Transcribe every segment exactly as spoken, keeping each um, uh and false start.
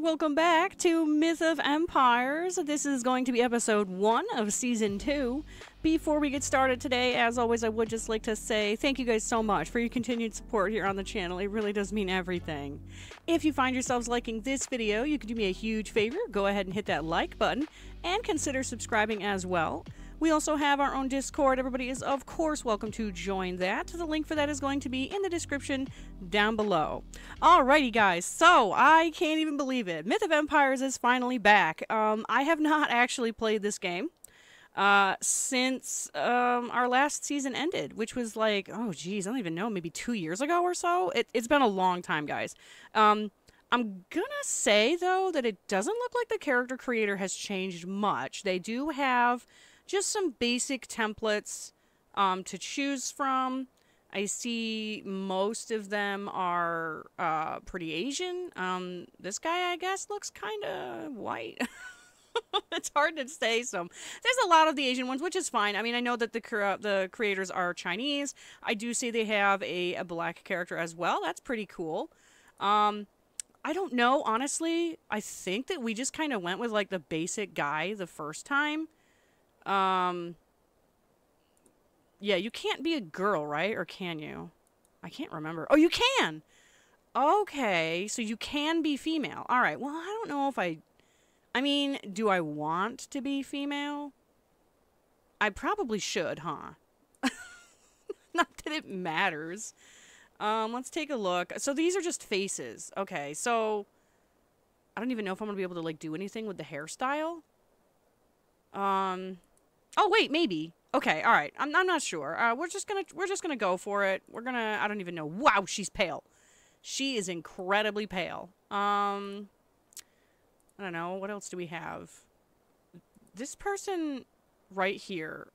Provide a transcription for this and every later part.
welcome back to Myth of Empires. This is going to be episode one of season two. Before we get started today, as always, I would just like to say thank you guys so much for your continued support here on the channel. It really does mean everything. If you find yourselves liking this video, you can do me a huge favor. Go ahead and hit that like button and consider subscribing as well. We also have our own Discord. Everybody is, of course, welcome to join that. The link for that is going to be in the description down below. Alrighty, guys. So, I can't even believe it. Myth of Empires is finally back. Um, I have not actually played this game uh, since um, our last season ended, which was like, oh, geez, I don't even know, maybe two years ago or so? It, it's been a long time, guys. Um, I'm gonna say, though, that it doesn't look like the character creator has changed much. They do have just some basic templates um, to choose from. I see most of them are uh, pretty Asian. Um, this guy, I guess, looks kind of white. It's hard to say some. There's a lot of the Asian ones, which is fine. I mean, I know that the cre the creators are Chinese. I do see they have a, a black character as well. That's pretty cool. Um, I don't know, honestly. I think that we just kind of went with like the basic guy the first time. Um, yeah, you can't be a girl, right? Or can you? I can't remember. Oh, you can! Okay, so you can be female. All right, well, I don't know if I... I mean, do I want to be female? I probably should, huh? Not that it matters. Um, let's take a look. So these are just faces. Okay, so I don't even know if I'm going to be able to, like, do anything with the hairstyle. Um... Oh, wait, maybe. Okay, all right. I'm, I'm not sure. Uh, we're just gonna, we're just gonna go for it. We're gonna, I don't even know. Wow, she's pale. She is incredibly pale. Um, I don't know. What else do we have? This person right here.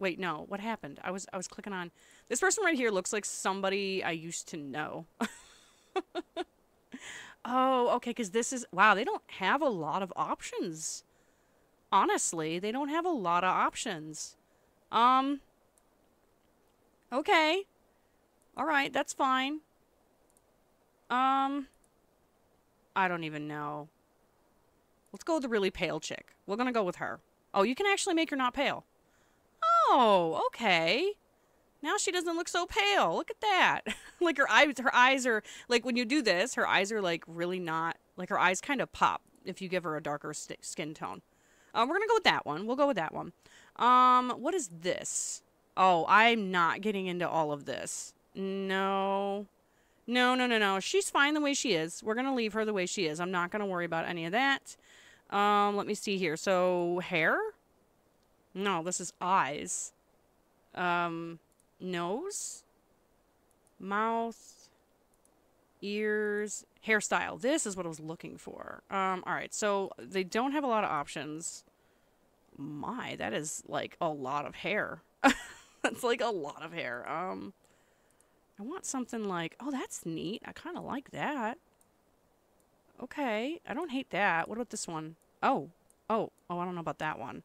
Wait, no. What happened? I was, I was clicking on. This person right here looks like somebody I used to know. Oh, okay, because this is, wow, they don't have a lot of options. Honestly, they don't have a lot of options. Um, okay. All right, that's fine. Um, I don't even know. Let's go with the really pale chick. We're going to go with her. Oh, you can actually make her not pale. Oh, okay. Now she doesn't look so pale. Look at that. Like her eyes, her eyes are, like when you do this, her eyes are like really not, like her eyes kind of pop if you give her a darker st- skin tone. Uh, we're going to go with that one. We'll go with that one. Um, what is this? Oh, I'm not getting into all of this. No. No, no, no, no. She's fine the way she is. We're going to leave her the way she is. I'm not going to worry about any of that. Um, let me see here. So, hair? No, this is eyes. Um, nose? Mouth? Ears? Hairstyle. This is what I was looking for. Um, all right, so they don't have a lot of options. My, that is like a lot of hair. That's like a lot of hair. Um, I want something like, oh, that's neat. I kind of like that. Okay, I don't hate that. What about this one? Oh, oh, oh, I don't know about that one.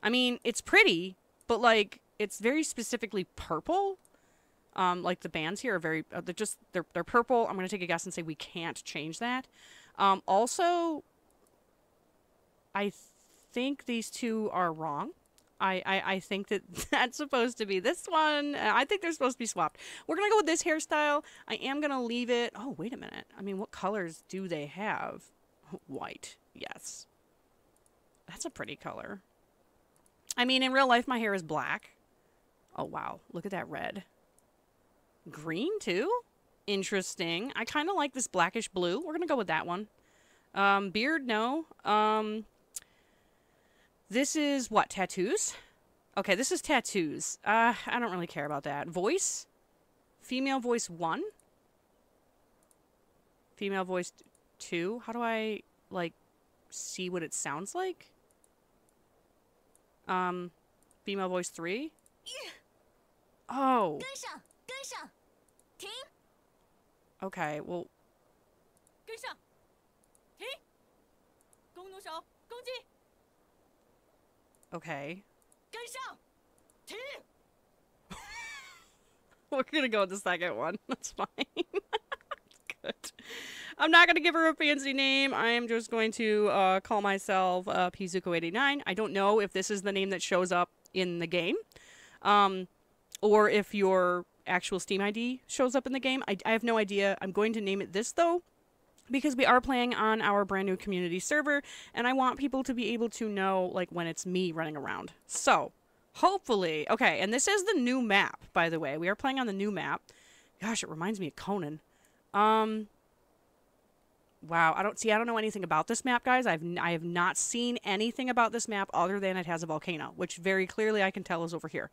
I mean, it's pretty, but like it's very specifically purple. Um, like the bands here are very, uh, they're just, they're, they're purple. I'm going to take a guess and say we can't change that. Um, also, I th think these two are wrong. I, I, I think that that's supposed to be this one. I think they're supposed to be swapped. We're going to go with this hairstyle. I am going to leave it. Oh, wait a minute. I mean, what colors do they have? White. Yes. That's a pretty color. I mean, in real life, my hair is black. Oh, wow. Look at that red. Green too? Interesting. I kind of like this blackish blue. We're gonna go with that one. Um, beard, no. Um, this is what? Tattoos? Okay, this is tattoos. Uh, I don't really care about that. Voice? Female voice one? Female voice two? How do I, like, see what it sounds like? Um, female voice three? Oh. Okay, well. Okay. We're gonna go with the second one. That's fine. Good. I'm not going to give her a fancy name. I am just going to uh, call myself uh, Pizuko eighty-nine. I don't know if this is the name that shows up in the game, um, or if your actual Steam I D shows up in the game. I, I have no idea. I'm going to name it this, though, because we are playing on our brand new community server, and I want people to be able to know, like, when it's me running around. So, hopefully... Okay, and this is the new map, by the way. We are playing on the new map. Gosh, it reminds me of Conan. Um... Wow, I don't see. I don't know anything about this map, guys. I've I have not seen anything about this map other than it has a volcano, which very clearly I can tell is over here.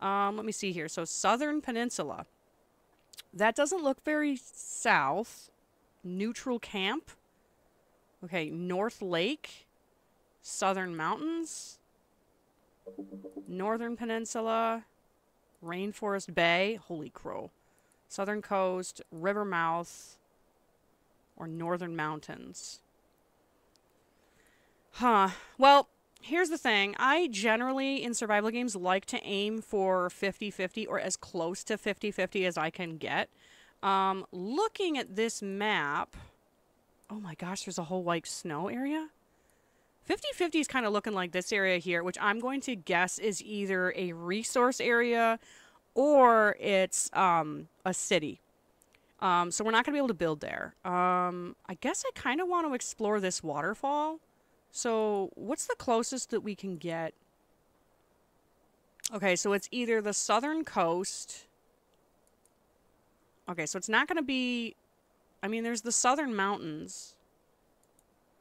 Um, let me see here. So Southern Peninsula. That doesn't look very south. Neutral Camp. Okay, North Lake. Southern Mountains. Northern Peninsula. Rainforest Bay. Holy crow. Southern Coast. River Mouth. Or Northern Mountains. Huh. Well, here's the thing. I generally, in survival games, like to aim for fifty fifty or as close to fifty fifty as I can get. Um, looking at this map... Oh my gosh, there's a whole, like, snow area? fifty fifty is kind of looking like this area here, which I'm going to guess is either a resource area or it's um, a city. Um, so we're not going to be able to build there. Um, I guess I kind of want to explore this waterfall. So what's the closest that we can get? Okay, so it's either the southern coast. Okay, so it's not going to be... I mean, there's the southern mountains.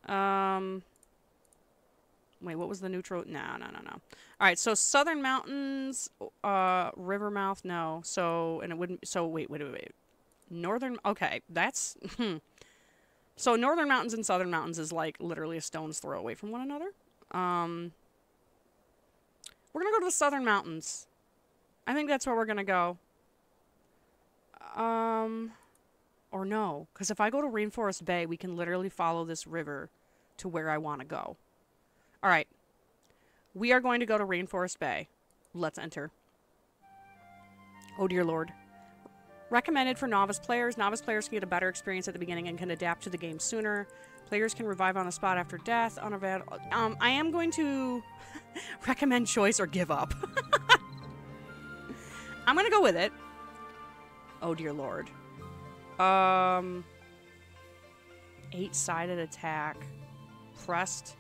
Um, wait, what was the neutral? No, no, no, no. All right, so southern mountains, uh, river mouth, no. So, and it wouldn't... So, wait, wait, wait, wait. Northern, okay, that's, hmm. So Northern Mountains and Southern Mountains is like literally a stone's throw away from one another. Um, we're going to go to the Southern Mountains. I think that's where we're going to go. Um, or no, because if I go to Rainforest Bay, we can literally follow this river to where I want to go. All right, we are going to go to Rainforest Bay. Let's enter. Oh, dear Lord. Recommended for novice players. Novice players can get a better experience at the beginning and can adapt to the game sooner. Players can revive on the spot after death. On a bad, um, I am going to recommend choice or give up. I'm going to go with it. Oh, dear Lord. Um, eight-sided attack. Pressed.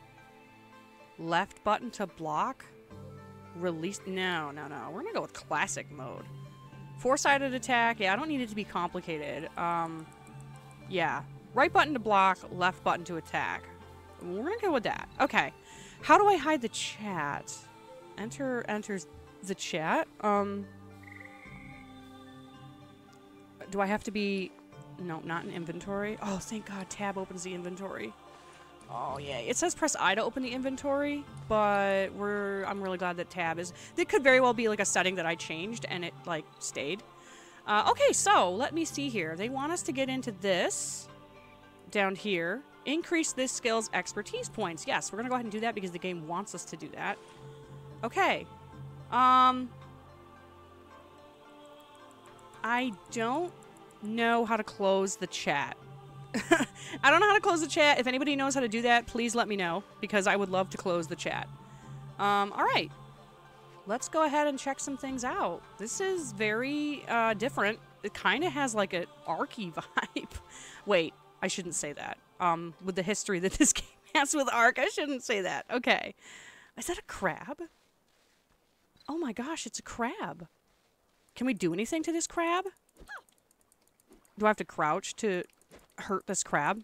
Left button to block. Release. No, no, no. We're going to go with classic mode. Four-sided attack. Yeah, I don't need it to be complicated. Um, yeah. Right button to block, left button to attack. We're going to go with that. Okay. How do I hide the chat? Enter enters the chat. Um, do I have to be... No, not in inventory. Oh, thank God. Tab opens the inventory. Oh, yeah. It says press I to open the inventory, but we're... I'm really glad that tab is... It could very well be, like, a setting that I changed, and it, like, stayed. Uh, okay, so, let me see here. They want us to get into this down here. Increase this skill's expertise points. Yes, we're gonna go ahead and do that because the game wants us to do that. Okay. Um... I don't know how to close the chat. I don't know how to close the chat. If anybody knows how to do that, please let me know, because I would love to close the chat. Um, all right. Let's go ahead and check some things out. This is very uh, different. It kind of has like an Arky vibe. Wait, I shouldn't say that. Um, with the history that this game has with Ark, I shouldn't say that. Okay. Is that a crab? Oh my gosh, it's a crab. Can we do anything to this crab? Do I have to crouch to... hurt this crab?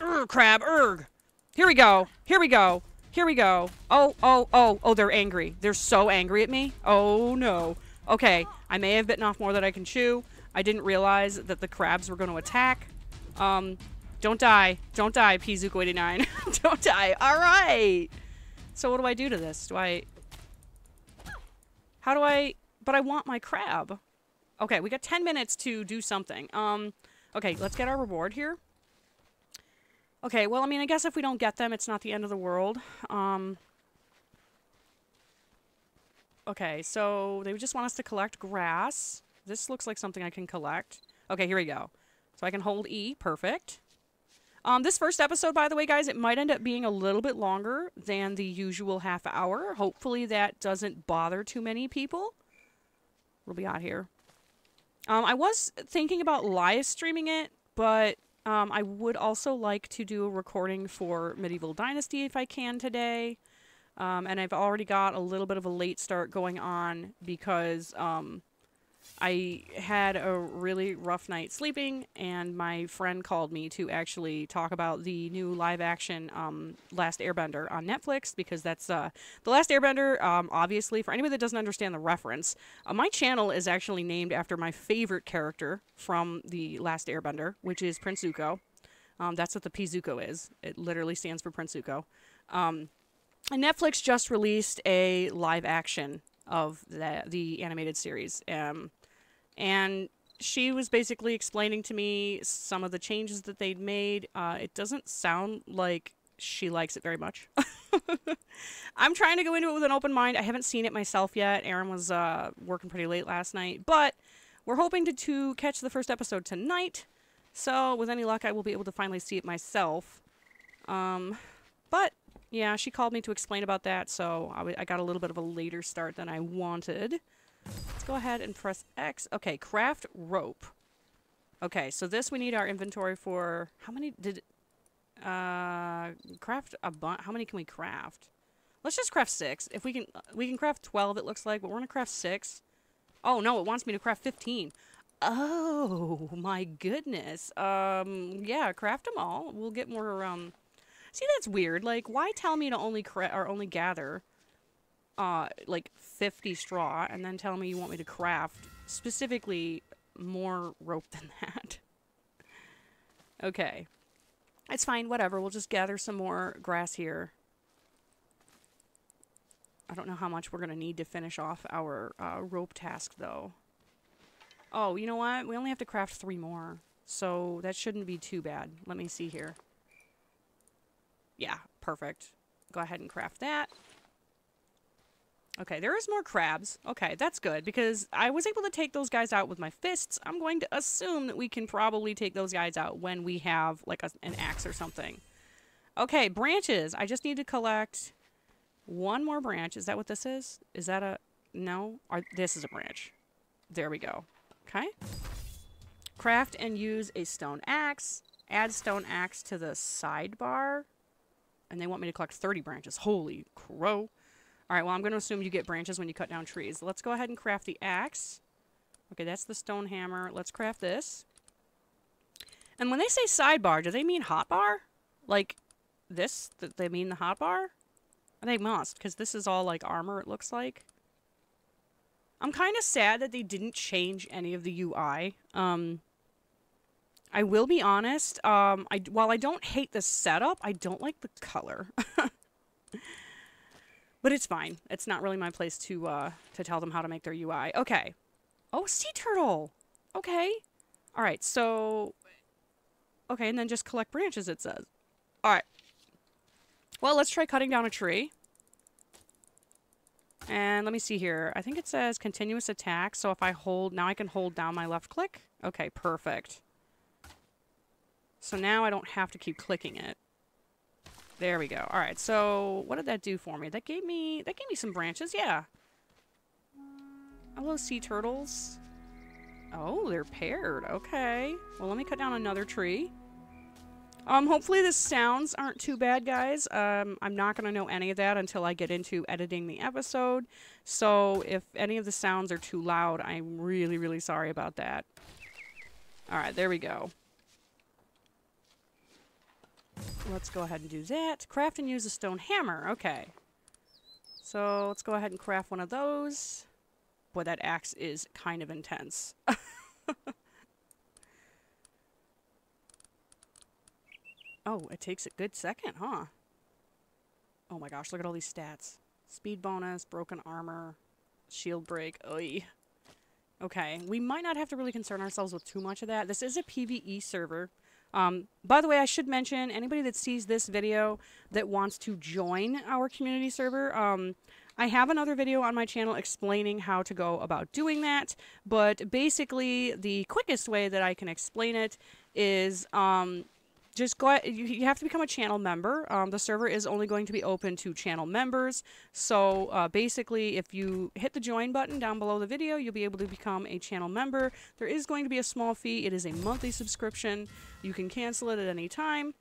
Urgh, crab, urgh! Here we go, here we go, here we go. Oh, oh, oh, oh, they're angry. They're so angry at me. Oh, no. Okay, I may have bitten off more than I can chew. I didn't realize that the crabs were going to attack. Um, don't die. Don't die, Pizuko eighty-nine. Don't die. All right. So what do I do to this? Do I... How do I... But I want my crab. Okay, we got ten minutes to do something. Um... Okay, let's get our reward here. Okay, well, I mean, I guess if we don't get them, it's not the end of the world. Um, okay, so they just want us to collect grass. This looks like something I can collect. Okay, here we go. So I can hold E. Perfect. Um, this first episode, by the way, guys, it might end up being a little bit longer than the usual half hour. Hopefully that doesn't bother too many people. What do we got here? Um, I was thinking about live streaming it, but um, I would also like to do a recording for Medieval Dynasty if I can today. Um, and I've already got a little bit of a late start going on because um, I had a really rough night sleeping, and my friend called me to actually talk about the new live-action um, Last Airbender on Netflix, because that's uh, the Last Airbender, um, obviously, for anybody that doesn't understand the reference, uh, my channel is actually named after my favorite character from the Last Airbender, which is Prince Zuko. Um, that's what the Pizuko is. It literally stands for Prince Zuko. Um, and Netflix just released a live-action of the, the animated series. Um, and she was basically explaining to me some of the changes that they'd made. Uh, it doesn't sound like she likes it very much. I'm trying to go into it with an open mind. I haven't seen it myself yet. Aaron was uh, working pretty late last night, but we're hoping to, to catch the first episode tonight. So with any luck, I will be able to finally see it myself. Um, but yeah, she called me to explain about that, so I, w I got a little bit of a later start than I wanted. Let's go ahead and press X. Okay, craft rope. Okay, so this we need our inventory for... How many did... Uh, craft a bunch... How many can we craft? Let's just craft six. If we can... We can craft twelve, it looks like, but we're gonna craft six. Oh, no, it wants me to craft fifteen. Oh, my goodness. Um, yeah, craft them all. We'll get more, um... See, that's weird. Like, why tell me to only cra or only gather, uh, like fifty straw, and then tell me you want me to craft specifically more rope than that? Okay, it's fine. Whatever. We'll just gather some more grass here. I don't know how much we're gonna need to finish off our uh, rope task, though. Oh, you know what? We only have to craft three more, so that shouldn't be too bad. Let me see here. Yeah, perfect. Go ahead and craft that. Okay, there is more crabs. Okay, that's good, because I was able to take those guys out with my fists. I'm going to assume that we can probably take those guys out when we have, like, a, an axe or something. Okay, branches. I just need to collect one more branch. Is that what this is? Is that a... No? Are, this is a branch. There we go. Okay. Craft and use a stone axe. Add stone axe to the sidebar. And they want me to collect thirty branches. Holy crow. All right, well, I'm going to assume you get branches when you cut down trees. Let's go ahead and craft the axe. Okay, that's the stone hammer. Let's craft this. And when they say sidebar, do they mean hotbar? Like this? That they mean the hotbar? They must, because this is all, like, armor, it looks like. I'm kind of sad that they didn't change any of the U I. Um... I will be honest, um, I, while I don't hate the setup, I don't like the color. But it's fine. It's not really my place to uh, to tell them how to make their U I. Okay. Oh, sea turtle! Okay. Alright, so... Okay, and then just collect branches, it says. Alright. Well, let's try cutting down a tree. And let me see here. I think it says continuous attack, so if I hold... Now I can hold down my left click. Okay, perfect. So now I don't have to keep clicking it. There we go. All right. So what did that do for me? That gave me that gave me some branches. Yeah. Hello, sea turtles. Oh, they're paired. Okay. Well, let me cut down another tree. Um, hopefully the sounds aren't too bad, guys. Um, I'm not gonna know any of that until I get into editing the episode. So if any of the sounds are too loud, I'm really, really sorry about that. All right. There we go. Let's go ahead and do that. Craft and use a stone hammer. Okay. So let's go ahead and craft one of those. Boy, that axe is kind of intense. Oh, it takes a good second, huh? Oh my gosh, look at all these stats. Speed bonus, broken armor, shield break. Oy. Okay, we might not have to really concern ourselves with too much of that. This is a PvE server. Um, by the way, I should mention, anybody that sees this video that wants to join our community server, um, I have another video on my channel explaining how to go about doing that, but basically the quickest way that I can explain it is um, just go. You, you have to become a channel member. Um, the server is only going to be open to channel members. So uh, basically, if you hit the join button down below the video, you'll be able to become a channel member. There is going to be a small fee. It is a monthly subscription. You can cancel it at any time.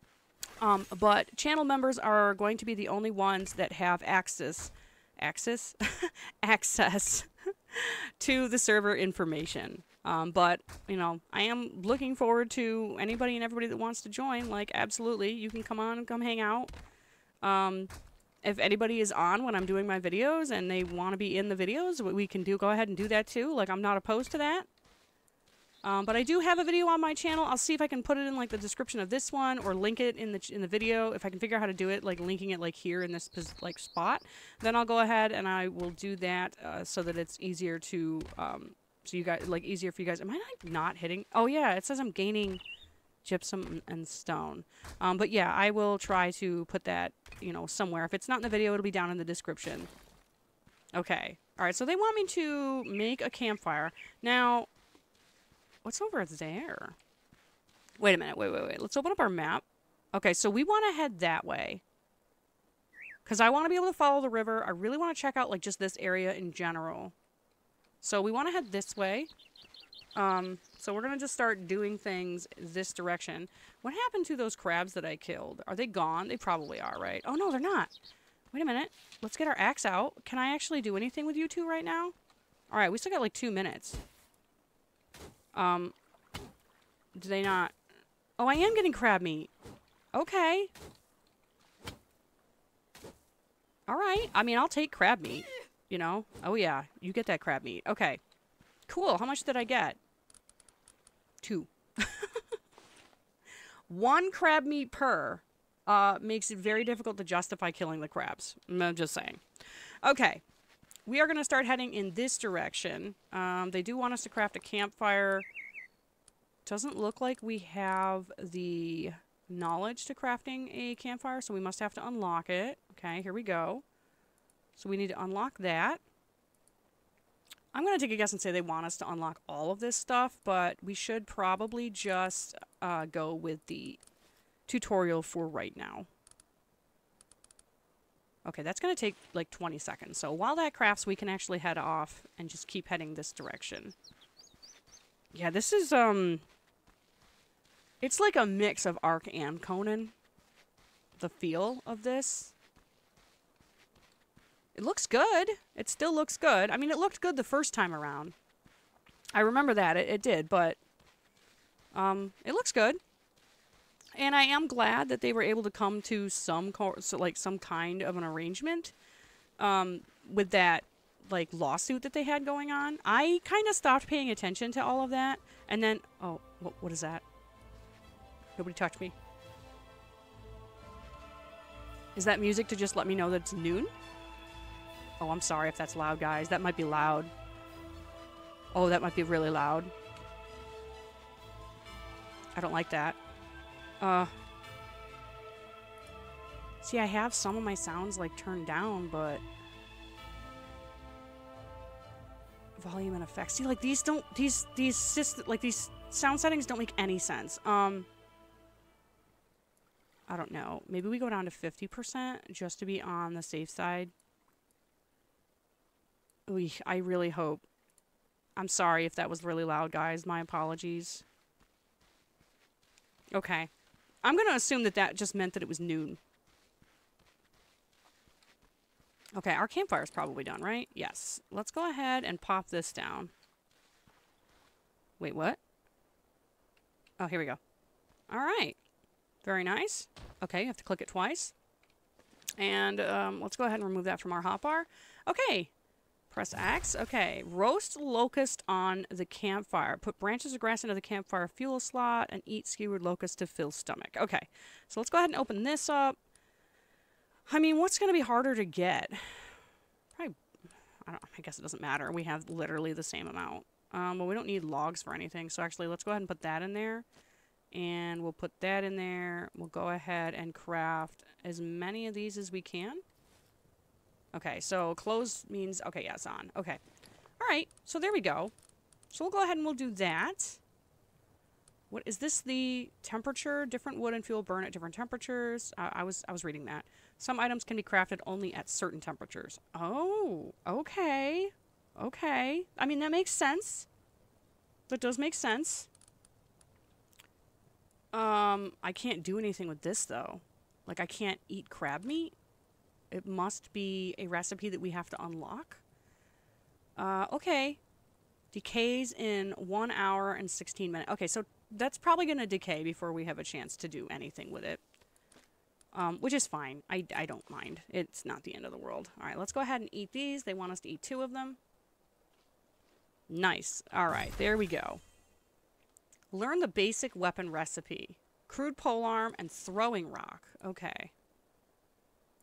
Um, but channel members are going to be the only ones that have access, access, access to the server information. Um, but, you know, I am looking forward to anybody and everybody that wants to join. Like, absolutely, you can come on and come hang out. Um, if anybody is on when I'm doing my videos and they want to be in the videos, we can do go ahead and do that too. Like, I'm not opposed to that. Um, but I do have a video on my channel. I'll see if I can put it in, like, the description of this one or link it in the, in the video. If I can figure out how to do it, like, linking it, like, here in this, like, spot, then I'll go ahead and I will do that uh, so that it's easier to, um, so you guys, like, easier for you guys. Am I not, not hitting? Oh, yeah, it says I'm gaining gypsum and stone. Um, but, yeah, I will try to put that, you know, somewhere. If it's not in the video, it'll be down in the description. Okay. All right, so they want me to make a campfire. Now... what's over there? Wait a minute. Wait, wait, wait. Let's open up our map. Okay, so we want to head that way. Because I want to be able to follow the river. I really want to check out, like, just this area in general. So we want to head this way. Um, so we're going to just start doing things this direction. What happened to those crabs that I killed? Are they gone? They probably are, right? Oh, no, they're not. Wait a minute. Let's get our axe out. Can I actually do anything with you two right now? All right, we still got, like, two minutes. Um, do they not? Oh, I am getting crab meat. Okay. All right. I mean, I'll take crab meat, you know? Oh, yeah. You get that crab meat. Okay. Cool. How much did I get? Two. One crab meat per uh, makes it very difficult to justify killing the crabs. I'm just saying. Okay. We are going to start heading in this direction. Um, they do want us to craft a campfire. Doesn't look like we have the knowledge to crafting a campfire, so we must have to unlock it. Okay, here we go. So we need to unlock that. I'm going to take a guess and say they want us to unlock all of this stuff, but we should probably just uh, go with the tutorial for right now. Okay, that's going to take like twenty seconds. So while that crafts, we can actually head off and just keep heading this direction. Yeah, this is, um... it's like a mix of Ark and Conan. The feel of this. It looks good. It still looks good. I mean, it looked good the first time around. I remember that. It, it did, but... Um, it looks good. And I am glad that they were able to come to some co so like some kind of an arrangement um, with that like lawsuit that they had going on. I kind of stopped paying attention to all of that, and then oh, what, what is that? Nobody touched me. Is that music to just let me know that it's noon? Oh, I'm sorry if that's loud, guys. That might be loud. Oh, that might be really loud. I don't like that. Uh, see, I have some of my sounds, like, turned down, but... volume and effects. See, like, these don't... These... These... Syst like, these sound settings don't make any sense. Um... I don't know. Maybe we go down to fifty percent just to be on the safe side. Ooh, I really hope... I'm sorry if that was really loud, guys. My apologies. Okay. I'm going to assume that that just meant that it was noon. Okay, our campfire is probably done, right? Yes. Let's go ahead and pop this down. Wait, what? Oh, here we go. All right. Very nice. Okay, you have to click it twice. And um, let's go ahead and remove that from our hotbar. Okay. Press X. Okay. Roast locust on the campfire. Put branches of grass into the campfire fuel slot and eat skewered locust to fill stomach. Okay. So let's go ahead and open this up. I mean, what's going to be harder to get? Probably, I don't, I guess it doesn't matter. We have literally the same amount. Um, but we don't need logs for anything. So actually, let's go ahead and put that in there. And we'll put that in there. We'll go ahead and craft as many of these as we can. Okay, so closed means... okay, yeah, it's on. Okay. All right, so there we go. So we'll go ahead and we'll do that. What is this? The temperature? Different wood and fuel burn at different temperatures. Uh, I was I was reading that. Some items can be crafted only at certain temperatures. Oh, okay. Okay. I mean, that makes sense. That does make sense. Um, I can't do anything with this, though. Like, I can't eat crab meat. It must be a recipe that we have to unlock. Uh, okay. Decays in one hour and sixteen minutes. Okay, so that's probably going to decay before we have a chance to do anything with it. Um, which is fine. I, I don't mind. It's not the end of the world. All right, let's go ahead and eat these. They want us to eat two of them. Nice. All right, there we go. Learn the basic weapon recipe. Crude polearm and throwing rock. Okay.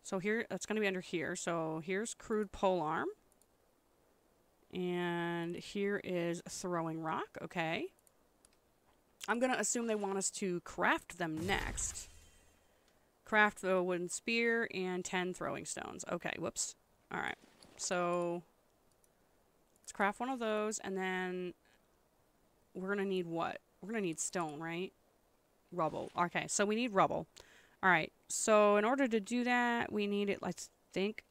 So here, that's going to be under here. So here's crude polearm. And here is throwing rock. Okay. I'm going to assume they want us to craft them next. Craft the wooden spear and ten throwing stones. Okay, whoops. All right. So let's craft one of those. And then we're going to need what? We're going to need stone, right? Rubble. Okay, so we need rubble. All right. So in order to do that, we need it, let's think.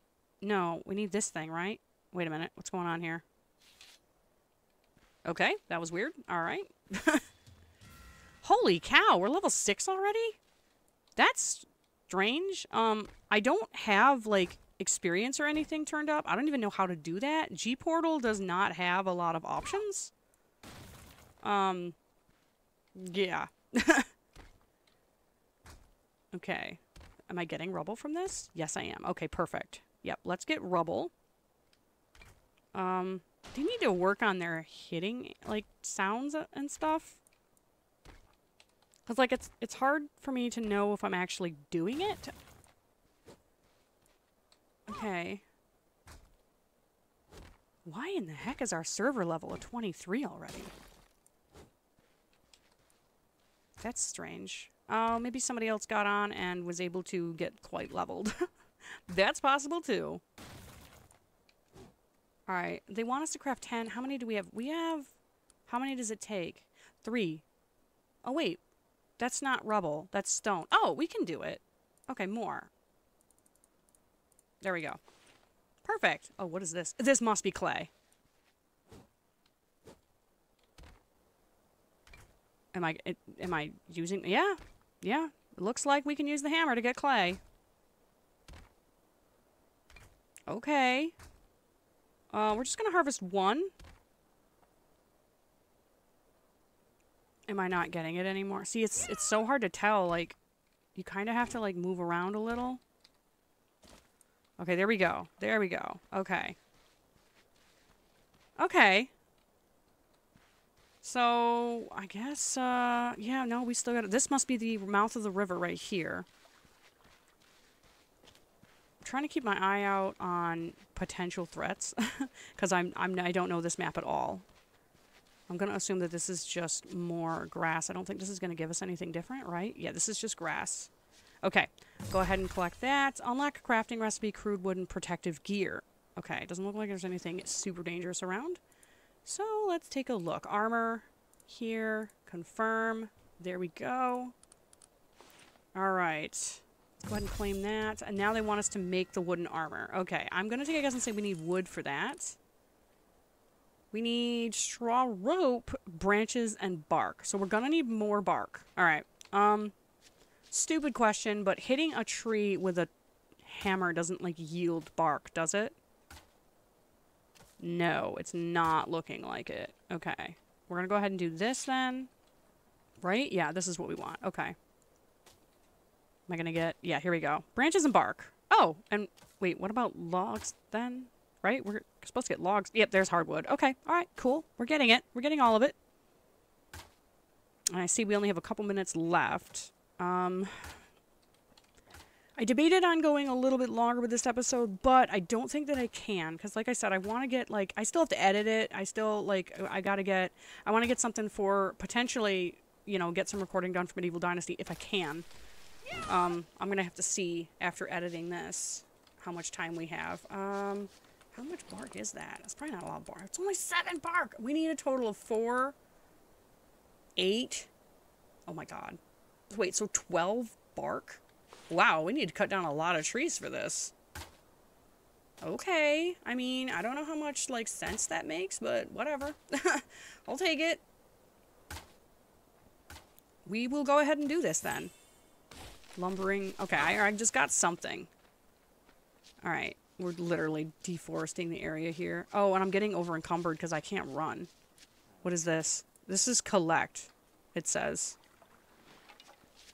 No, we need this thing, right? Wait a minute. What's going on here? Okay, that was weird. All right. Holy cow, we're level six already? That's strange. Um, I don't have, like, experience or anything turned up. I don't even know how to do that. G-Portal does not have a lot of options. Um, yeah. Okay. Am I getting rubble from this? Yes, I am. Okay, perfect. Yep, let's get rubble. Um, they need to work on their hitting, like, sounds and stuff. Because, like, it's, it's hard for me to know if I'm actually doing it. Okay. Why in the heck is our server level at twenty-three already? That's strange. Oh, maybe somebody else got on and was able to get quite leveled. That's possible, too. All right, they want us to craft ten. How many do we have? We have, how many does it take? Three. Oh, wait, that's not rubble. That's stone. Oh, we can do it. Okay, more. There we go. Perfect. Oh, what is this? This must be clay. Am I, it, am I using, yeah, yeah. It looks like we can use the hammer to get clay. Okay. Uh, we're just going to harvest one. Am I not getting it anymore? See, it's it's so hard to tell. Like, you kind of have to, like, move around a little. Okay, there we go. There we go. Okay. Okay. So, I guess, uh, yeah, no, we still got it. This must be the mouth of the river right here. Trying to keep my eye out on potential threats because I'm, I'm I don't know this map at all. I'm gonna assume that this is just more grass. I don't think this is gonna give us anything different, right? Yeah, this is just grass. Okay, go ahead and collect that. Unlock crafting recipe, crude wood, and protective gear. Okay, it doesn't look like there's anything super dangerous around. So let's take a look. Armor here, confirm. There we go. All right. Go ahead and claim that. And now they want us to make the wooden armor. Okay, I'm going to take a guess and say we need wood for that. We need straw rope, branches, and bark. So we're going to need more bark. All right. Um, stupid question, but hitting a tree with a hammer doesn't, like, yield bark, does it? No, it's not looking like it. Okay. We're going to go ahead and do this then. Right? Yeah, this is what we want. Okay. Am I going to get... Yeah, here we go. Branches and bark. Oh, and wait, what about logs then? Right? We're supposed to get logs. Yep, there's hardwood. Okay, all right, cool. We're getting it. We're getting all of it. And I see we only have a couple minutes left. Um, I debated on going a little bit longer with this episode, but I don't think that I can. Because like I said, I want to get, like... I still have to edit it. I still, like, I got to get... I want to get something for potentially, you know, get some recording done for Medieval Dynasty if I can. Um, I'm going to have to see after editing this how much time we have. Um, how much bark is that? It's probably not a lot of bark. It's only seven bark. We need a total of four, eight, Oh my god. Wait, so twelve bark? Wow, we need to cut down a lot of trees for this. Okay. I mean, I don't know how much, like, sense that makes, but whatever. I'll take it. We will go ahead and do this, then. Lumbering. Okay, I, I just got something. All right. We're literally deforesting the area here. Oh, and I'm getting over-encumbered because I can't run. What is this? This is collect, it says.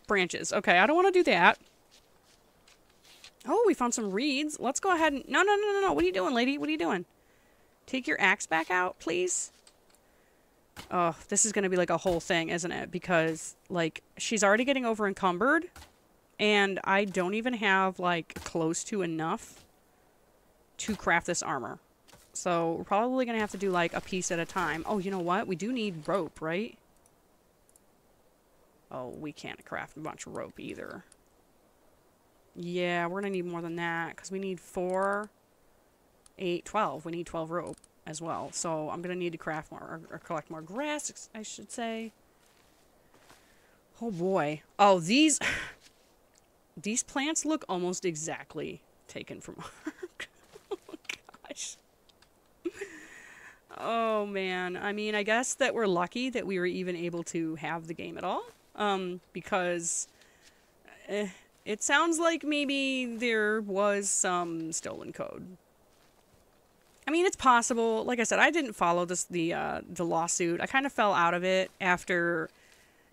Branches. Okay, I don't want to do that. Oh, we found some reeds. Let's go ahead and... No, no, no, no, no. What are you doing, lady? What are you doing? Take your axe back out, please. Oh, this is going to be like a whole thing, isn't it? Because, like, she's already getting over-encumbered. And I don't even have, like, close to enough to craft this armor. So we're probably going to have to do, like, a piece at a time. Oh, you know what? We do need rope, right? Oh, we can't craft a bunch of rope either. Yeah, we're going to need more than that. Because we need four, eight, twelve. We need twelve rope as well. So I'm going to need to craft more, or, or collect more grass, I should say. Oh, boy. Oh, these... these plants look almost exactly taken from Ark. Oh, gosh. Oh, man. I mean, I guess that we're lucky that we were even able to have the game at all. Um, because eh, it sounds like maybe there was some stolen code. I mean, it's possible. Like I said, I didn't follow this the, uh, the lawsuit. I kind of fell out of it after,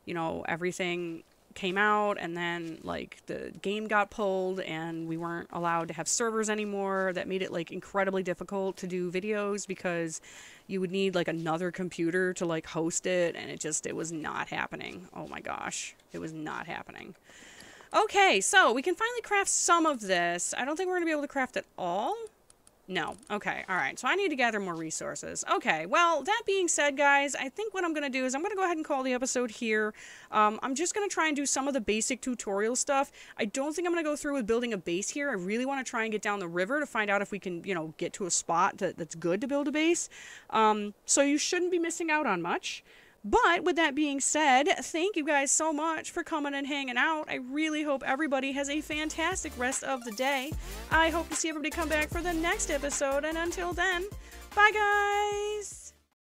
you know, everything came out, and then, like, the game got pulled and we weren't allowed to have servers anymore. That made it, like, incredibly difficult to do videos because you would need, like, another computer to, like, host it, and it just, it was not happening. Oh my gosh, it was not happening. Okay, so we can finally craft some of this. I don't think we're gonna be able to craft it all. No. Okay, all right, so I need to gather more resources. Okay, well, that being said, guys, I think what I'm going to do is I'm going to go ahead and call the episode here. Um, I'm just going to try and do some of the basic tutorial stuff. I don't think I'm going to go through with building a base here. I really want to try and get down the river to find out if we can, you know, get to a spot that, that's good to build a base. Um, so you shouldn't be missing out on much. But with that being said, thank you guys so much for coming and hanging out. I really hope everybody has a fantastic rest of the day. I hope to see everybody come back for the next episode. And until then, bye guys!